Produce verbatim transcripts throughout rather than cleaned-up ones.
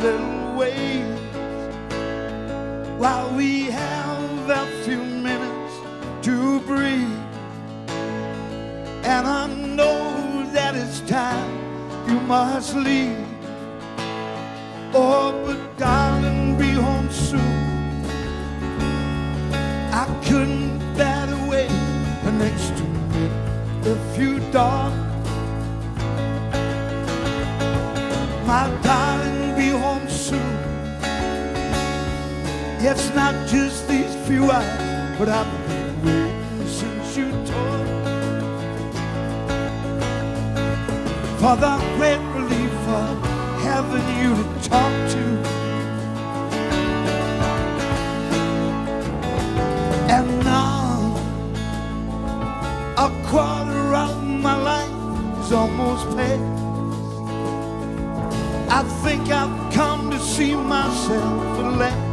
little ways while we have a few minutes to breathe. And I know that it's time you must leave. Oh, but darling, be home soon. I couldn't bear to wait an extra minute if you dark. My darling, be home soon. It's not just these few hours, but I've been waiting since you told me. For the great relief of having you to talk to. And now, a quarter of my life is almost paid. I think I've come to see myself at last,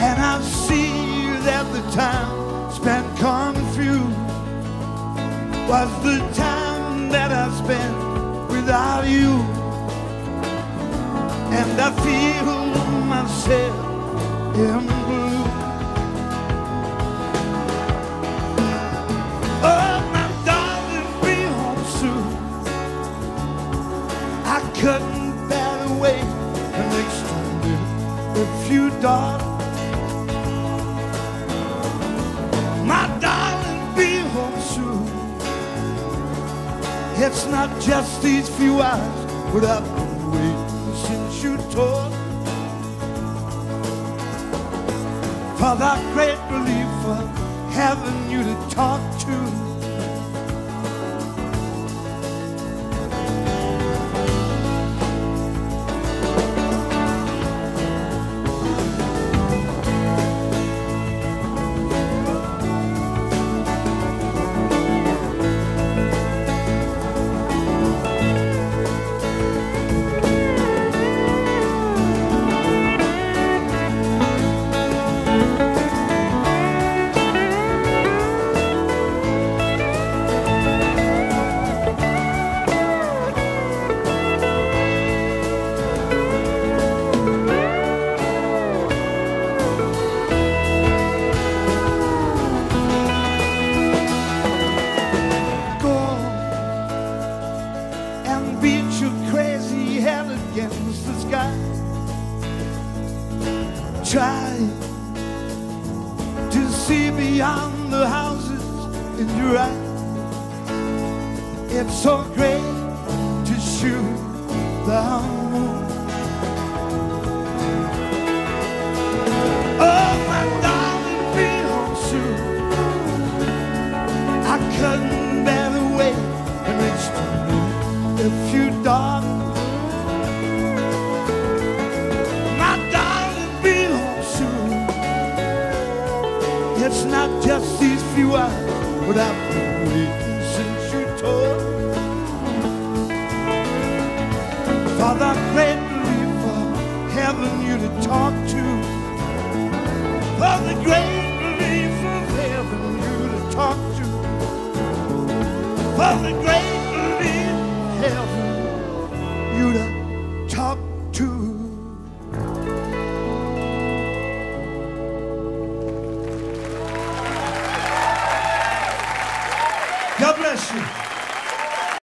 and I see that the time spent confused was the time that I spent without you. And I feel myself in blue. Oh, my darling, be home soon. I couldn't bear to wait an extra minute if you dark. My darling, be home soon. It's not just these few hours, but I've been waiting since you told me. For that great relief of having you to talk to. Try to see beyond the houses in your eyes. It's so great to shoot the moon. Oh, my darling, be home soon. I couldn't bear to wait an extra minute if you dark. It's not just these few hours, but I've been waiting since you told me. For the great relief of having you to talk to. For the great relief of having you to talk to. For the great relief of having you to talk to. God bless you.